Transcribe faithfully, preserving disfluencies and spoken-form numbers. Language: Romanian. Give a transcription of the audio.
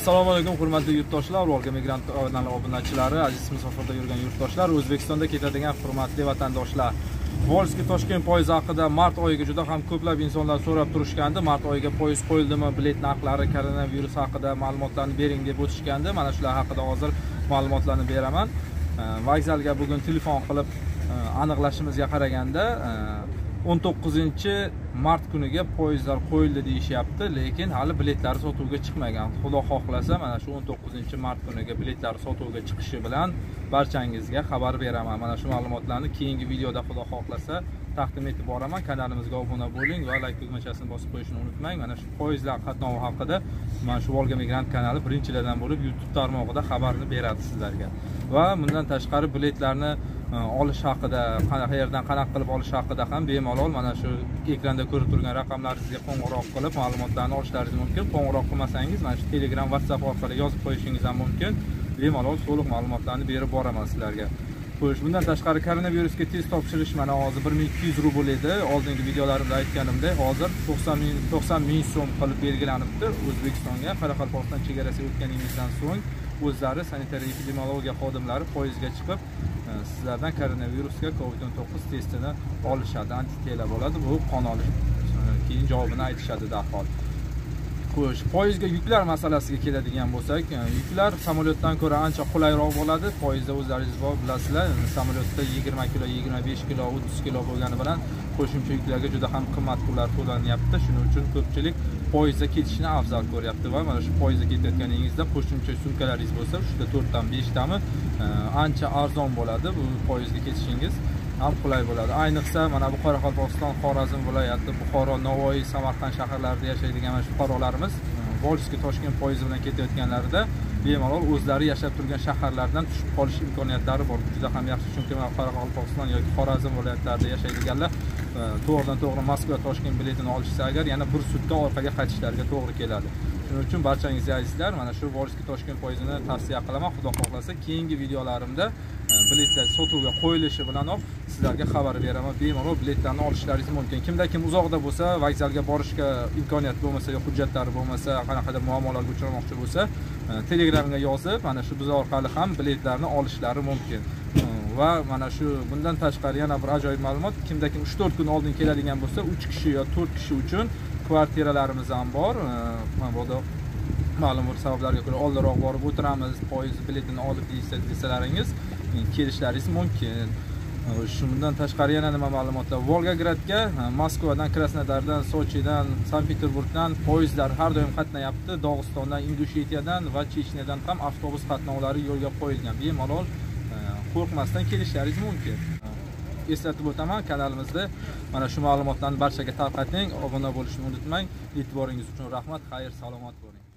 Assalomu alaykum hurmatli yurtdoshlar, Volga migrant obunachilari, aziz musofirda yurgan yurtdoshlar, O'zbekistonda ketadigan hurmatli vatandoshlar. Volzhsky Toshkent poyezadi haqida mart oyiga juda ham ko'plab insonlar so'rab turishgandi. Mart oyiga poyezd qo'yildimi, bilet narxlari, koronavirus haqida ma'lumotlarni bering deb o'tishgandi. Mana shular haqida hozir ma'lumotlarni beraman. Vokzalga bugun telefon qilib aniqlashimizga qaraganda o'n to'qqizinchi mart kuniga poyezdlar qo'yildi deyishyapti, lekin hali biletlari sotuvga chiqmagan. Xudo xohlasa mana shu o'n to'qqizinchi mart kuniga biletlari sotuvga chiqishi bilan barchangizga xabar beraman. Mana shu ma'lumotlarni keyingi videoda xudo xohlasa taqdim etib boraman. Kanalimizga obuna bo'ling va like tugmachasini bosib qo'yishni unutmang. Mana shu poyezdlar qatnovi haqida mana shu Volga migrant kanali birinchilardan bo'lib YouTube tarmog'ida xabarni beradi sizlarga. Va bundan tashqari biletlarni olish haqida, qayerdan qanaqa qilib olish haqida ham bemalol mana shu ekranda ko'rib turgan raqamlaringizga qo'ng'iroq qilib ma'lumotlarni olishlaringiz mumkin. Qo'ng'iroq qilmasangiz mana shu Telegram, WhatsApp orqali yozib qo'yishingiz ham mumkin. Bemalol to'liq ma'lumotlarni berib boraman sizlarga. Xo'sh, bundan tashqari koronavirusga test topshirish mana hozir bir ming ikki yuz rubl edi. Oldingi videolarimda aytganimdek, hozir to'qson ming so'm qilib belgilanibdi. O'zbekistonga Qoraqalpog'iston chegarasiga o'tganingizdan so'ng o'zlari sanitariya epidemiologiya xodimlari poyezdga chiqib sizlardan koronavirusga covid o'n to'qqiz testini olishadi, antitela bo'ladi, bu qon olish keyin javobini aytishadi darhol. Xo'sh, poyezdga yuklar masalasiga keladigan bo'lsak, yuklar samolyotdan ko'ra ancha qulayroq bo'ladi. Poyezdda o'zlaringiz bilasizlar, samolyotda yigirma kilo, yigirma besh kilo, o'ttiz kilo bo'lgani bilan qo'shimcha yuklarga juda ham qimmat pullar to'lanyapti. Shuning uchun ko'pchilik poyezdga ketishni afzal ko'ryapti va mana shu poyezdga ketayotganingizda qo'shimcha sumkalaringiz bo'lsa, uchta, to'rtdan, beshtami ancha arzon bo'ladi. Bu poyezdga ketishingiz ham qulay bo'ladi. Ayniqsa mana bu Qoraqalpog'iston, Xorazm viloyati, Buxoro, Navoiy, Samarqand shaharlarida yashaydigan mana shu fuqarolarimiz Volzhsky Toshkent poyezdi bilan ketayotganlarida bemalol o'zlari yashab turgan shaharlardan tushib qolish imkoniyatlari bor. Juda ham yaxshi, chunki mana Qoraqalpog'iston yoki Xorazm viloyatlarida yashaydiganlar to'g'ridan-to'g'ri Moskva Toshkent biletini olishsa agar yana bir sutka orqaga qaytishlariga to'g'ri keladi. Shuning uchun barchangizga azizlar, mana shu Volzhsky Toshkent poyezdini tavsiya qilaman. Xudo xohlasa keyingi videolarimda biletlar sotuvga qo'yilishi bilanoq sizlarga xabar beraman. Bemalol biletlarni olishlaringiz mumkin. Kimda kim uzoqda bo'lsa, vokzalga borishga imkoniyat bo'lmasa yoki hujjatlari bo'lmasa, qanaqadir muammolarga uchramoqchi bo'lsa, Telegramga yozib mana shu biz orqali ham biletlarni olishlari mumkin. Va mana shu bundan tashqari yana bir ajoyib ma'lumot, kimda kim uch to'rt kun oldin keladigan bo'lsa, uch kishi yoki to'rt kishi uchun kvartiralarimiz ham bor. Mana bu ma'lum bir sabablarga ko'ra oldinroq borib o'tiramiz, poyezd biletini olib desalaringiz kelishlaringiz mumkin. Shundan tashqari yana nima ma'lumotlar? Volgogradga Moskvadan, Krasnodardan, Sochidan, Sankt-Peterburgdan poyezdlar har doim qatnayapti. Dog'istondan, Indushiyetdan va Chechniyadan ham avtobus qatnovlari yo'lga qo'yilgan. Bemalol qo'rqmasdan kelishlaringiz mumkin. Eslatib o'taman, kanalimizda mana shu ma'lumotlarni barchaga tarqating, obuna bo'lishni unutmang. E'tiboringiz uchun rahmat, xayr, salomat bo'ling.